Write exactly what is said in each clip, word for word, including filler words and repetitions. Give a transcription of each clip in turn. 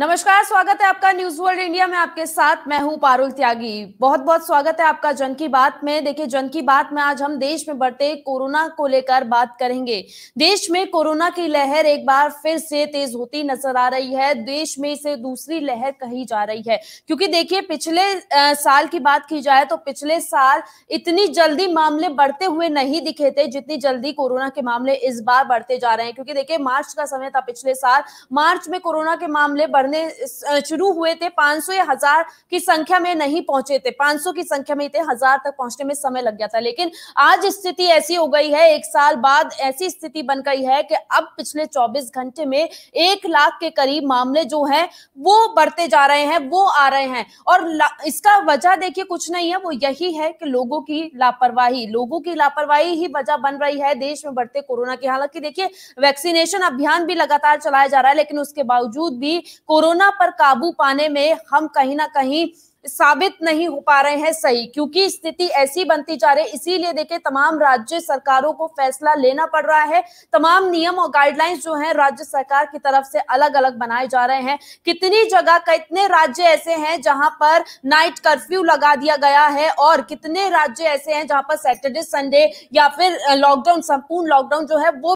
नमस्कार, स्वागत है आपका न्यूज वर्ल्ड इंडिया में। आपके साथ मैं हूं पारुल त्यागी। बहुत बहुत स्वागत है आपका जन की बात में। देखिए, जन की बात में आज हम देश में बढ़ते कोरोना को लेकर बात करेंगे। देश में कोरोना की लहर एक बार फिर से तेज होती नजर आ रही है। देश में इसे दूसरी लहर कही जा रही है, क्योंकि देखिए पिछले आ, साल की बात की जाए तो पिछले साल इतनी जल्दी मामले बढ़ते हुए नहीं दिखे थे जितनी जल्दी कोरोना के मामले इस बार बढ़ते जा रहे हैं। क्योंकि देखिए मार्च का समय था, पिछले साल मार्च में कोरोना के मामले शुरू हुए थे, पांच सौ या हजार की संख्या में नहीं पहुंचे थे, पांच सौ की संख्या में थे, हजार तक पहुंचने में समय लग गया था। लेकिन आज स्थिति ऐसी हो गई है, एक साल बाद ऐसी स्थिति बन गई है कि अब पिछले चौबीस घंटे में एक लाख के करीब मामले जो हैं वो बढ़ते जा रहे हैं, वो आ रहे हैं। और इसका वजह देखिए कुछ नहीं है, वो यही है कि लोगों की लापरवाही, लोगों की लापरवाही ही वजह बन रही है देश में बढ़ते कोरोना की। हालांकि देखिए वैक्सीनेशन अभियान भी लगातार चलाया जा रहा है, लेकिन उसके बावजूद भी कोरोना पर काबू पाने में हम कहीं ना कहीं साबित नहीं हो पा रहे हैं सही, क्योंकि स्थिति ऐसी बनती जा रही है। इसीलिए देखिए तमाम राज्य सरकारों को फैसला लेना पड़ रहा है। तमाम नियम और गाइडलाइंस जो हैं राज्य सरकार की तरफ से अलग अलग बनाए जा रहे हैं। कितनी जगह, कितने राज्य ऐसे हैं जहां पर नाइट कर्फ्यू लगा दिया गया है, और कितने राज्य ऐसे हैं जहां पर सैटरडे संडे या फिर लॉकडाउन, संपूर्ण लॉकडाउन जो है वो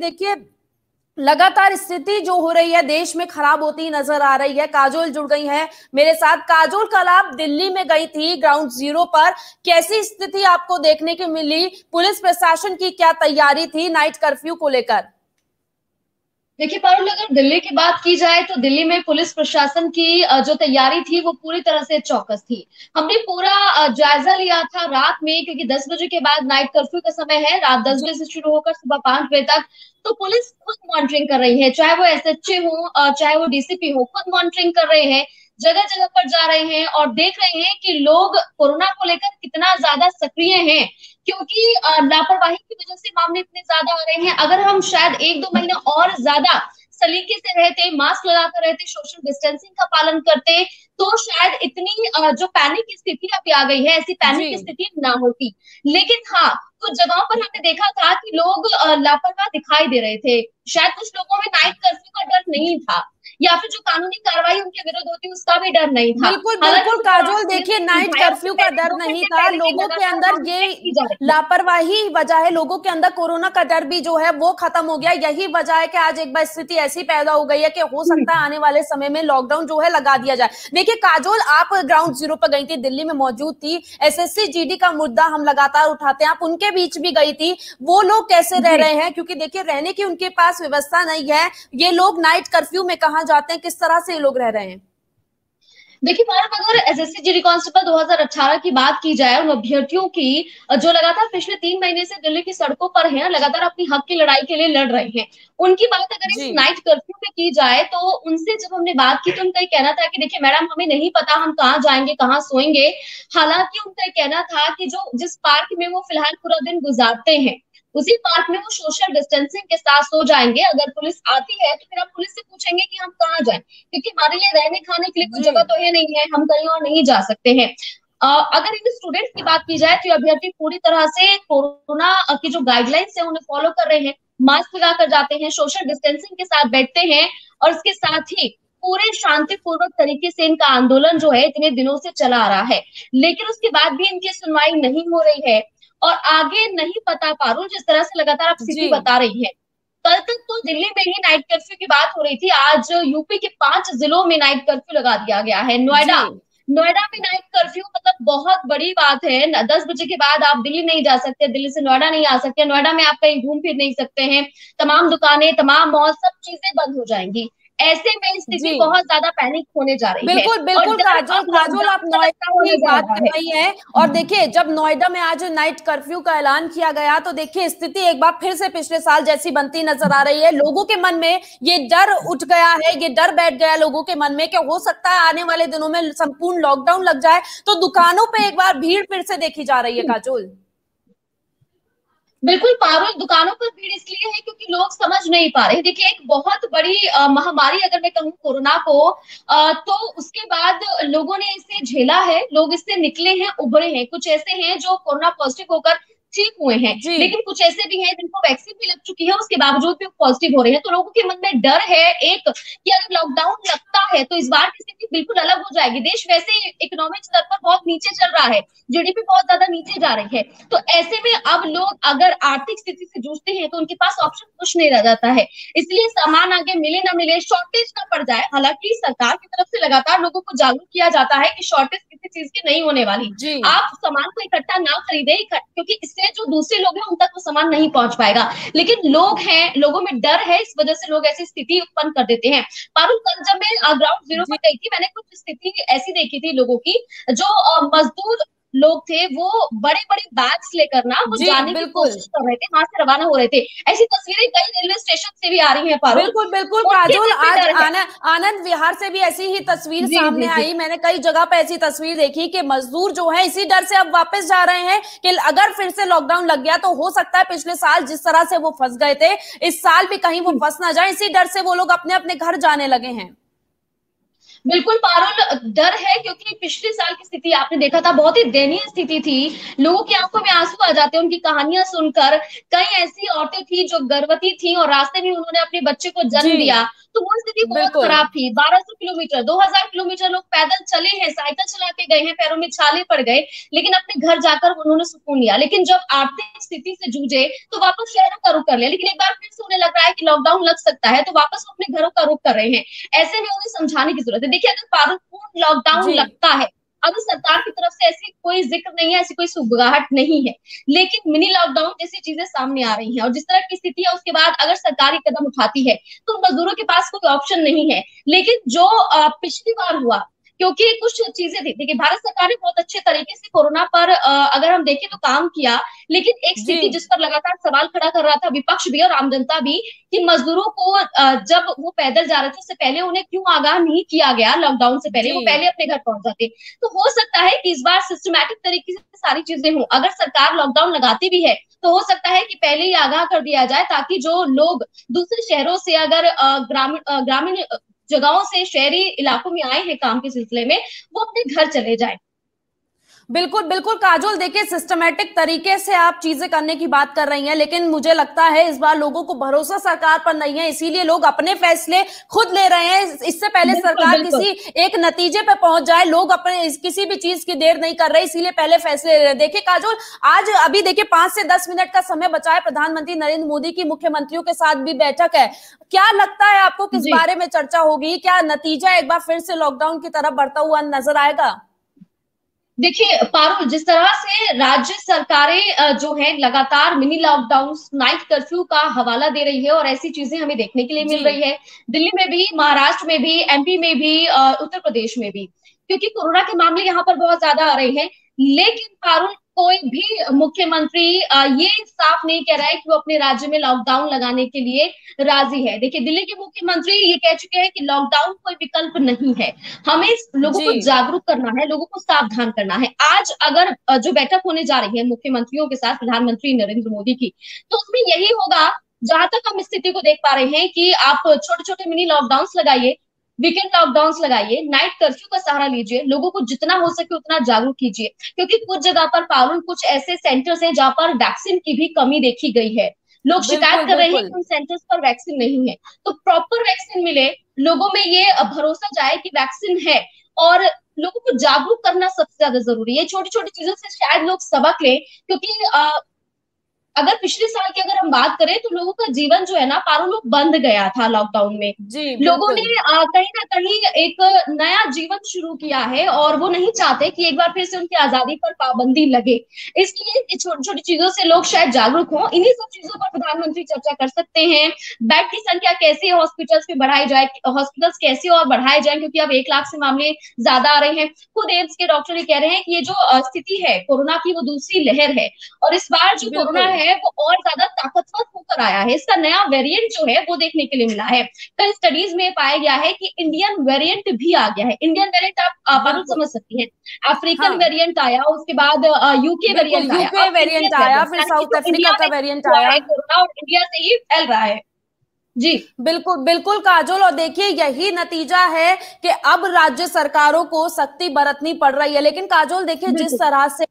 देखिए लगातार स्थिति जो हो रही है देश में खराब होती नजर आ रही है। काजोल जुड़ गई हैं मेरे साथ। काजोल, कल आप दिल्ली में गई थी ग्राउंड जीरो पर, कैसी स्थिति आपको देखने की मिली? पुलिस प्रशासन की क्या तैयारी थी नाइट कर्फ्यू को लेकर? देखिए पारुल, अगर दिल्ली की बात की जाए तो दिल्ली में पुलिस प्रशासन की जो तैयारी थी वो पूरी तरह से चौकस थी। हमने पूरा जायजा लिया था रात में, क्योंकि दस बजे के बाद नाइट कर्फ्यू का समय है, रात दस बजे से शुरू होकर सुबह पांच बजे तक। तो पुलिस खुद मॉनिटरिंग कर रही है, चाहे वो एस एच ओ हो, चाहे वो डी सी पी हो, खुद मॉनिटरिंग कर रहे हैं, जगह जगह पर जा रहे हैं और देख रहे हैं कि लोग कोरोना को लेकर कितना ज्यादा सक्रिय हैं, क्योंकि लापरवाही की वजह से मामले इतने ज्यादा आ रहे हैं। अगर हम शायद एक दो महीना और ज्यादा सलीके से रहते, मास्क लगाकर रहते, सोशल डिस्टेंसिंग का पालन करते, तो शायद इतनी जो पैनिक की स्थिति अभी आ गई है, ऐसी पैनिक की स्थिति ना होती। लेकिन हाँ, कुछ जगहों पर हमने देखा था कि लोग लापरवाह दिखाई दे रहे थे। शायद कुछ लोगों में नाइट कर्फ्यू का डर नहीं था, या फिर जो कानूनी कार्रवाई उनके विरुद्ध होती उसका भी डर नहीं था। बिल्कुल बिल्कुल काजोल, देखिए नाइट कर्फ्यू का डर नहीं था, लोगों के अंदर ये लापरवाही वजह है, लोगों के अंदर कोरोना का डर भी जो है वो खत्म हो गया। यही वजह है कि आज एक बार स्थिति ऐसी पैदा हो गई है कि हो सकता है आने वाले समय में लॉकडाउन जो है लगा दिया जाए। देखिए काजोल, आप ग्राउंड जीरो पर गई थी, दिल्ली में मौजूद थी। S S C G D का मुद्दा हम लगातार उठाते हैं, आप उनके बीच भी गई थी। वो लोग कैसे रह रहे हैं, क्योंकि देखिये रहने की उनके पास व्यवस्था नहीं है, ये लोग नाइट कर्फ्यू में कहां जाते हैं, किस तरह से ये लोग रह रहे हैं? देखिए अगर S S C G D constable दो हज़ार अठारह की बात की जाए, उन अभ्यर्थियों की जो लगातार पिछले तीन महीने से दिल्ली की सड़कों पर हैं, लगातार अपनी हक की लड़ाई के लिए लड़ रहे हैं, उनकी बात अगर इस नाइट कर्फ्यू पे की जाए तो उनसे जब हमने बात की तो उनका कहना था कि देखिए मैडम हमें नहीं पता हम कहाँ जाएंगे, कहाँ सोएंगे। हालांकि उनका कहना था कि जो जिस पार्क में वो फिलहाल पूरा दिन गुजारते हैं उसी पार्क में वो सोशल डिस्टेंसिंग के साथ सो जाएंगे। अगर पुलिस आती है तो फिर हम पुलिस से पूछेंगे कि हम कहाँ जाएं, क्योंकि हमारे लिए रहने खाने के लिए कोई जगह तो है नहीं है, हम कहीं और नहीं जा सकते हैं। अगर इन स्टूडेंट्स की बात की जाए तो अभ्यर्थी पूरी तरह से कोरोना की जो गाइडलाइंस है उन्हें फॉलो कर रहे हैं, मास्क लगा कर जाते हैं, सोशल डिस्टेंसिंग के साथ बैठते हैं, और इसके साथ ही पूरे शांतिपूर्वक तरीके से इनका आंदोलन जो है इतने दिनों से चला आ रहा है। लेकिन उसके बाद भी इनकी सुनवाई नहीं हो रही है और आगे नहीं पता पारुल, जिस तरह से लगातार आप स्थिति बता रही है। कल तक तो दिल्ली में ही नाइट कर्फ्यू की बात हो रही थी, आज यूपी के पांच जिलों में नाइट कर्फ्यू लगा दिया गया है। नोएडा नोएडा में नाइट कर्फ्यू मतलब बहुत बड़ी बात है, दस बजे के बाद आप दिल्ली नहीं जा सकते, दिल्ली से नोएडा नहीं आ सकते, नोएडा में आप कहीं घूम फिर नहीं सकते हैं, तमाम दुकानें, तमाम मॉल, सब चीजें बंद हो जाएंगी। ऐसे में स्थिति बहुत ज्यादा पैनिक होने जा रही है। बिल्कुल बिल्कुल काजोल, काजोल आप नोएडा की बात कर रही हैं, और देखिए जब नोएडा में आज नाइट कर्फ्यू का ऐलान किया गया तो देखिए स्थिति एक बार फिर से पिछले साल जैसी बनती नजर आ रही है। लोगों के मन में ये डर उठ गया है, ये डर बैठ गया लोगों के मन में कि हो सकता है आने वाले दिनों में संपूर्ण लॉकडाउन लग जाए, तो दुकानों पर एक बार भीड़ फिर से देखी जा रही है। काजोल बिल्कुल पारुल, दुकानों पर भीड़ इसलिए है क्योंकि लोग समझ नहीं पा रहे। देखिए, एक बहुत बड़ी आ, महामारी अगर मैं कहूँ कोरोना को, आ, तो उसके बाद लोगों ने इसे झेला है, लोग इससे निकले हैं, उभरे हैं। कुछ ऐसे हैं जो कोरोना पॉजिटिव होकर ठीक हुए हैं, लेकिन कुछ ऐसे भी हैं जिनको वैक्सीन भी लग चुकी है, उसके बावजूद भी पॉजिटिव हो रहे हैं। तो लोगों के मन में डर है एक कि अगर लॉकडाउन लगता है तो इस बार की स्थिति बिल्कुल अलग हो जाएगी। देश वैसे इकोनॉमिक स्तर पर बहुत नीचे चल रहा है, जीडीपी बहुत ज्यादा नीचे जा रही है। तो ऐसे में अब लोग अगर आर्थिक स्थिति से जूझते हैं तो उनके पास ऑप्शन कुछ नहीं रह जाता है। इसलिए सामान आगे मिले ना मिले, शॉर्टेज ना पड़ जाए। हालांकि सरकार की तरफ से लगातार लोगों को जागरूक किया जाता है कि शॉर्टेज किसी चीज की नहीं होने वाली, आप सामान को इकट्ठा ना खरीदे, क्योंकि जो दूसरे लोग हैं उन तक वो सामान नहीं पहुंच पाएगा। लेकिन लोग हैं, लोगों में डर है, इस वजह से लोग ऐसी स्थिति उत्पन्न कर देते हैं। पारुल, कल जब मैं ग्राउंड जीरो पर गई थी, मैंने कुछ स्थिति ऐसी देखी थी लोगों की, जो मजदूर लोग थे वो बड़े बड़े बैग्स लेकर ना वो जाने की कोशिश कर रहे थे, वहां से रवाना हो रहे थे। ऐसी तस्वीरें कई रेलवे स्टेशन से भी आ रही हैं पारुल। बिल्कुल बिल्कुल काजोल, आज आनंद विहार से भी ऐसी ही तस्वीर सामने आई। मैंने कई जगह पे ऐसी तस्वीर देखी कि मजदूर जो है इसी डर से अब वापस जा रहे हैं कि अगर फिर से लॉकडाउन लग गया तो हो सकता है पिछले साल जिस तरह से वो फंस गए थे इस साल भी कहीं वो फंस ना जाए, इसी डर से वो लोग अपने अपने घर जाने लगे हैं। बिल्कुल पारुल, डर है क्योंकि पिछले साल की स्थिति आपने देखा था, बहुत ही दयनीय स्थिति थी। लोगों की आंखों में आंसू आ जाते हैं उनकी कहानियां सुनकर। कई ऐसी औरतें थी जो गर्भवती थी और रास्ते में उन्होंने अपने बच्चे को जन्म दिया, तो वो स्थिति बहुत खराब थी। बारह सौ किलोमीटर, दो हजार किलोमीटर लोग पैदल चले हैं, साइकिल चला के गए हैं, पैरों में छाले पड़ गए, लेकिन अपने घर जाकर उन्होंने सुकून लिया। लेकिन जब आर्थिक स्थिति से जूझे तो वापस शहरों का रुख कर लिया। लेकिन एक बार फिर से उन्हें लग रहा है कि लॉकडाउन लग सकता है, तो वापस अपने घरों का रुख कर रहे हैं। ऐसे में उन्हें समझाने की जरूरत है। देखिए, अगर पारुल लॉकडाउन लगता है, अभी सरकार की तरफ से ऐसी कोई जिक्र नहीं है, ऐसी कोई सुगबुगाहट नहीं है, लेकिन मिनी लॉकडाउन जैसी चीजें सामने आ रही हैं और जिस तरह की स्थिति है उसके बाद अगर सरकार ये कदम उठाती है तो मजदूरों के पास कोई ऑप्शन नहीं है। लेकिन जो पिछली बार हुआ, क्योंकि कुछ चीजें थी, देखिए भारत सरकार ने बहुत अच्छे तरीके से कोरोना पर अगर हम देखें तो काम किया, लेकिन एक स्थिति जिस पर लगातार सवाल खड़ा कर रहा था विपक्ष भी और आम जनता भी कि मजदूरों को जब वो पैदल जा रहे थे उससे पहले उन्हें क्यों आगाह नहीं किया गया, लॉकडाउन से पहले वो पहले अपने घर पहुंच जाते। तो हो सकता है कि इस बार सिस्टमैटिक तरीके से सारी चीजें हों। अगर सरकार लॉकडाउन लगाती भी है तो हो सकता है कि पहले ही आगाह कर दिया जाए, ताकि जो लोग दूसरे शहरों से अगर ग्रामीण ग्रामीण जगहों से शहरी इलाकों में आए हैं काम के सिलसिले में, वो अपने घर चले जाए। बिल्कुल बिल्कुल काजोल, देखिए सिस्टमेटिक तरीके से आप चीजें करने की बात कर रही हैं, लेकिन मुझे लगता है इस बार लोगों को भरोसा सरकार पर नहीं है, इसीलिए लोग अपने फैसले खुद ले रहे हैं। इससे पहले सरकार किसी एक नतीजे पे पहुंच जाए, लोग अपने किसी भी चीज की देर नहीं कर रहे, इसीलिए पहले फैसले ले रहे हैं। देखिए काजोल, आज अभी देखिए पांच से दस मिनट का समय बचा है, प्रधानमंत्री नरेंद्र मोदी की मुख्यमंत्रियों के साथ भी बैठक है। क्या लगता है आपको किस बारे में चर्चा होगी? क्या नतीजा एक बार फिर से लॉकडाउन की तरफ बढ़ता हुआ नजर आएगा? देखिए पारुल, जिस तरह से राज्य सरकारें जो है लगातार मिनी लॉकडाउन, नाइट कर्फ्यू का हवाला दे रही है और ऐसी चीजें हमें देखने के लिए मिल रही है, दिल्ली में भी, महाराष्ट्र में भी, एमपी में भी, उत्तर प्रदेश में भी, क्योंकि कोरोना के मामले यहाँ पर बहुत ज्यादा आ रहे हैं। लेकिन पारुल, कोई भी मुख्यमंत्री ये साफ नहीं कह रहा है कि वो अपने राज्य में लॉकडाउन लगाने के लिए राजी है। देखिए, दिल्ली के मुख्यमंत्री ये कह चुके हैं कि लॉकडाउन कोई विकल्प नहीं है, हमें लोगों को जागरूक करना है, लोगों को सावधान करना है। आज अगर जो बैठक होने जा रही है मुख्यमंत्रियों के साथ, प्रधानमंत्री नरेंद्र मोदी की, तो उसमें यही होगा, जहां तक हम स्थिति को देख पा रहे हैं, कि आप छोटे छोटे मिनी लॉकडाउन लगाइए, वीकेंड लॉकडाउन लगाइए, नाइट कर्फ्यू का सहारा लीजिए, लोगों को जितना हो सके उतना जागरूक कीजिए। क्योंकि कुछ जगह पर पारुल कुछ ऐसे सेंटर्स हैं जहां पर वैक्सीन की भी कमी देखी गई है। लोग शिकायत कर रहे हैं कि उन सेंटर्स पर वैक्सीन नहीं है। तो प्रॉपर वैक्सीन मिले, लोगों में ये भरोसा जाए कि वैक्सीन है, और लोगों को जागरूक करना सबसे ज्यादा जरूरी है। छोटी छोटी चीजों से शायद लोग सबक लें, क्योंकि आ, अगर पिछले साल की अगर हम बात करें तो लोगों का जीवन जो है ना पारुल, बंद गया था लॉकडाउन में। लोगों ने कहीं ना कहीं एक नया जीवन शुरू किया है और वो नहीं चाहते कि एक बार फिर से उनकी आजादी पर पाबंदी लगे। इसलिए छोटी छोटी चीजों से लोग शायद जागरूक हों। इन्हीं सब चीजों पर प्रधानमंत्री चर्चा कर सकते हैं। बेड की संख्या कैसे हॉस्पिटल्स में बढ़ाई जाए, हॉस्पिटल्स कैसे और बढ़ाए जाए, क्योंकि अब एक लाख से मामले ज्यादा आ रहे हैं। खुद एम्स के डॉक्टर ये कह रहे हैं कि ये जो स्थिति है कोरोना की वो दूसरी लहर है, और इस बार जो कोरोना है है वो और ज्यादा ताकतवर होकर आया है। इसका नया वेरिएंट जो है वो देखने के लिए मिला है। कई स्टडीज में पाया गया है कि इंडियन वेरिएंट भी आ गया है। इंडियन वेरिएंट आप पारुल समझ सकती है, अफ्रीकन वेरिएंट आया, उसके बाद यूके वेरिएंट आया, वेरिएंट आया, फिर साउथ अफ्रीका का वेरिएंट आया, कोरोना और इंडिया से ही फैल रहा है। जी बिल्कुल बिल्कुल काजोल, और देखिए यही नतीजा है कि अब राज्य सरकारों को सख्ती बरतनी पड़ रही है। लेकिन काजोल देखिए जिस तरह से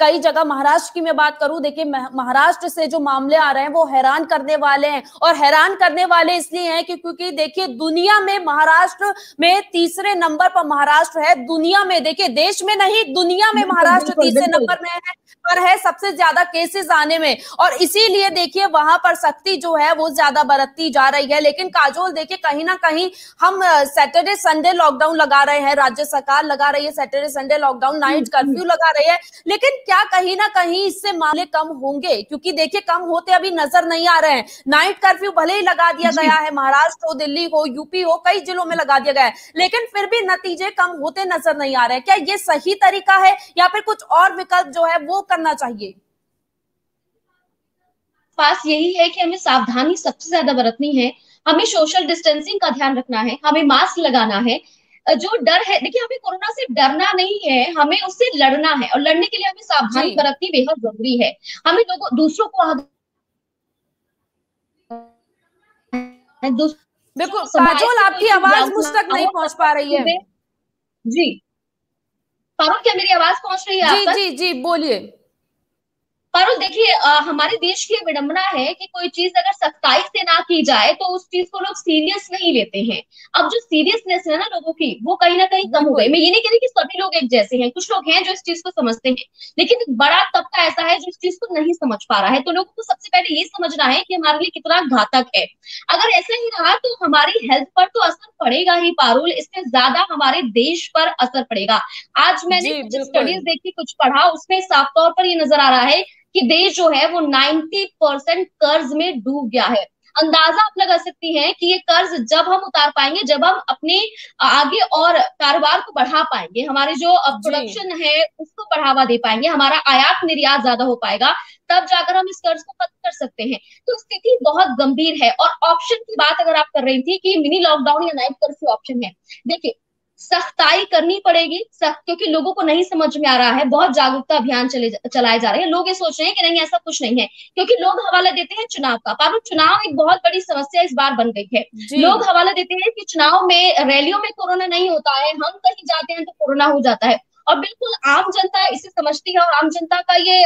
कई जगह महाराष्ट्र की मैं बात करूं, देखिए महाराष्ट्र से जो मामले आ रहे हैं वो हैरान करने वाले हैं, और हैरान करने वाले इसलिए हैं कि क्योंकि देखिए दुनिया में महाराष्ट्र में तीसरे नंबर पर महाराष्ट्र है। दुनिया में देखिए, देश में नहीं, दुनिया में महाराष्ट्र तीसरे नंबर में है पर है सबसे ज्यादा केसेस आने में, और इसीलिए देखिए वहां पर सख्ती जो है वो ज्यादा बरतती जा रही है। लेकिन काजोल देखिए कहीं ना कहीं हम सैटरडे संडे लॉकडाउन लगा रहे हैं, राज्य सरकार लगा रही है Saturday Sunday lockdown, night curfew लगा रही है, लेकिन क्या कहीं ना कहीं इससे मामले कम होंगे? क्योंकि देखिए कम होते अभी नजर नहीं आ रहे हैं। नाइट कर्फ्यू भले ही लगा दिया गया है, महाराष्ट्र हो, दिल्ली हो, यूपी हो, कई जिलों में लगा दिया गया है, लेकिन फिर भी नतीजे कम होते नजर नहीं आ रहे हैं। क्या ये सही तरीका है या फिर कुछ और विकल्प जो है वो करना चाहिए? पास यही है कि हमें सावधानी सबसे ज्यादा बरतनी है, हमें सोशल डिस्टेंसिंग का ध्यान रखना है, हमें मास्क लगाना है। जो डर है देखिए, हमें कोरोना से डरना नहीं है, हमें उससे लड़ना है, और लड़ने के लिए हमें सावधानी बरतनी बेहद जरूरी है। हमें लोगों दूसरों को बिल्कुल काजोल आपकी आवाज मुझ तक नहीं पहुंच पा रही है। जी पारुल, क्या मेरी आवाज पहुंच रही है आप तक? जी जी बोलिए पारुल। देखिए हमारे देश की विडंबना है कि कोई चीज अगर सख्ताई से ना की जाए तो उस चीज को लोग सीरियस नहीं लेते हैं। अब जो सीरियसनेस है ना लोगों की, वो कहीं ना कहीं कम हो गई। मैं ये नहीं कह रही कि सभी लोग एक जैसे हैं, कुछ लोग हैं जो इस चीज को समझते हैं, लेकिन बड़ा तबका ऐसा है जो इस चीज को नहीं समझ पा रहा है। तो लोगों को सबसे पहले ये समझना है कि हमारे लिए कितना घातक है। अगर ऐसा ही रहा तो हमारी हेल्थ पर तो असर पड़ेगा ही पारुल, इससे ज्यादा हमारे देश पर असर पड़ेगा। आज मैंने कुछ स्टडीज देखी, कुछ पढ़ा, उसमें साफ तौर पर ये नजर आ रहा है कि देश जो है वो नब्बे परसेंट कर्ज में डूब गया है। अंदाजा आप लगा सकती हैं कि ये कर्ज जब हम उतार पाएंगे, जब हम अपने आगे और कारोबार को बढ़ा पाएंगे, हमारे जो प्रोडक्शन है उसको बढ़ावा दे पाएंगे, हमारा आयात निर्यात ज्यादा हो पाएगा, तब जाकर हम इस कर्ज को खत्म कर सकते हैं। तो स्थिति बहुत गंभीर है। और ऑप्शन की बात अगर आप कर रही थी कि मिनी लॉकडाउन या नाइट कर्फ्यू ऑप्शन है, देखिए सख्ताई करनी पड़ेगी, सख्त, क्योंकि लोगों को नहीं समझ में आ रहा है। बहुत जागरूकता अभियान चले चलाए जा रहे हैं, लोग ये सोच रहे हैं कि नहीं ऐसा कुछ नहीं है, क्योंकि लोग हवाला देते हैं चुनाव का। पारुल, चुनाव एक बहुत बड़ी समस्या इस बार बन गई है। लोग हवाला देते हैं कि चुनाव में, रैलियों में कोरोना नहीं होता है, हम कहीं जाते हैं तो कोरोना हो जाता है, और बिल्कुल आम जनता इसे समझती है। और आम जनता का ये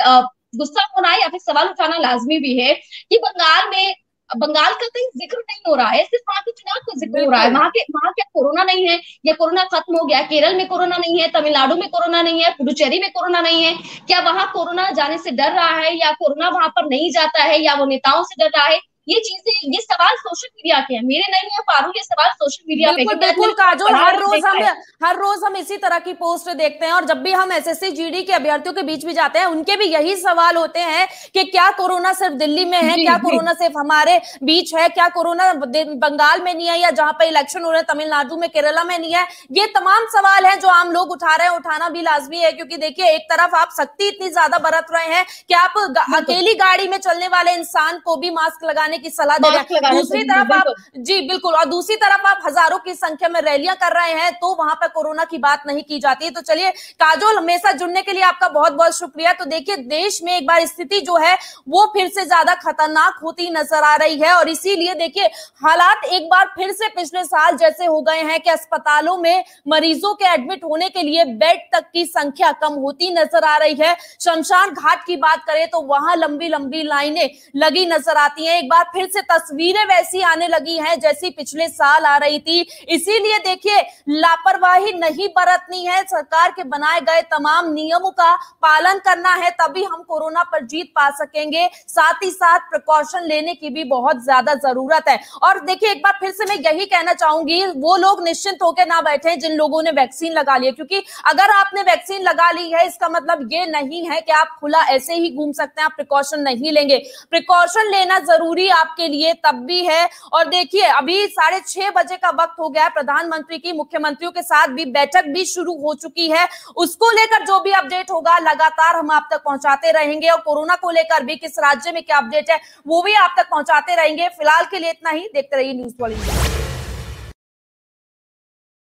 गुस्सा होना या फिर सवाल उठाना लाजमी भी है कि बंगाल में, बंगाल का कहीं जिक्र नहीं हो रहा है, सिर्फ वहां के चुनाव का जिक्र हो रहा है। वहां के वहां क्या कोरोना नहीं है या कोरोना खत्म हो गया? केरल में कोरोना नहीं है, तमिलनाडु में कोरोना नहीं है, पुडुचेरी में कोरोना नहीं है। क्या वहां कोरोना जाने से डर रहा है या कोरोना वहां पर नहीं जाता है या वो नेताओं से डर रहा है? ये चीजें, ये सवाल सोशल मीडिया के हैं, मेरे नहीं है पारुल, ये सवाल सोशल मीडिया पे। बिल्कुल काजोल, हर रोज हम हर रोज हम इसी तरह की पोस्ट देखते हैं, और जब भी हम एसएससी जीडी के अभ्यर्थियों के बीच में जाते हैं, उनके भी यही सवाल होते हैं कि क्या कोरोना सिर्फ दिल्ली में है, क्या कोरोना सिर्फ हमारे बीच है, क्या कोरोना बंगाल में नहीं है, या जहां पर इलेक्शन हो रहे हैं तमिलनाडु में, केरला में नहीं है? ये तमाम सवाल है जो आम लोग उठा रहे हैं, उठाना भी लाजमी है, क्योंकि देखिए एक तरफ आप सख्ती इतनी ज्यादा बरत रहे हैं कि आप अकेली गाड़ी में चलने वाले इंसान को भी मास्क लगाने की सलाह दे रहे हैं, दूसरी तरफ आप जी बिल्कुल और दूसरी तरफ आप हजारों की संख्या में रैलियां कर रहे हैं, तो वहां पर कोरोना की बात नहीं की जाती है। तो चलिए काजोल, हमेशा जुड़ने के लिए आपका बहुत बहुत शुक्रिया। तो देखिए देश में एक बार स्थिति जो है वो फिर से ज्यादा खतरनाक होती नजर आ रही है, और इसीलिए देखिए हालात एक बार फिर से पिछले साल जैसे हो गए हैं कि अस्पतालों में मरीजों के एडमिट होने के लिए बेड तक की संख्या कम होती नजर आ रही है। शमशान घाट की बात करें तो वहां लंबी लंबी लाइनें लगी नजर आती हैं। एक बार फिर से तस्वीरें वैसी आने लगी हैं जैसी पिछले साल आ रही थी। इसीलिए देखिए लापरवाही नहीं बरतनी है, सरकार के बनाए गए तमाम नियमों का पालन करना है, तभी हम कोरोना पर जीत पा सकेंगे। साथ ही साथ प्रिकॉशन लेने की भी बहुत ज्यादा जरूरत है। और देखिए एक बार फिर से मैं यही कहना चाहूंगी, वो लोग निश्चिंत होकर ना बैठे जिन लोगों ने वैक्सीन लगा ली है, क्योंकि अगर आपने वैक्सीन लगा ली है इसका मतलब ये नहीं है कि आप खुला ऐसे ही घूम सकते हैं, आप प्रिकॉशन नहीं लेंगे। प्रिकॉशन लेना जरूरी आपके लिए तब भी है। और देखिए अभी साढ़े छह बजे का वक्त हो गया है, प्रधानमंत्री की मुख्यमंत्रियों के साथ भी बैठक भी शुरू हो चुकी है, उसको लेकर जो भी अपडेट होगा लगातार हम आप तक पहुंचाते रहेंगे और कोरोना को लेकर भी किस राज्य में क्या अपडेट है वो भी आप तक पहुंचाते रहेंगे। फिलहाल के लिए इतना ही, देखते रहिए न्यूज़ वर्ल्ड इंडिया।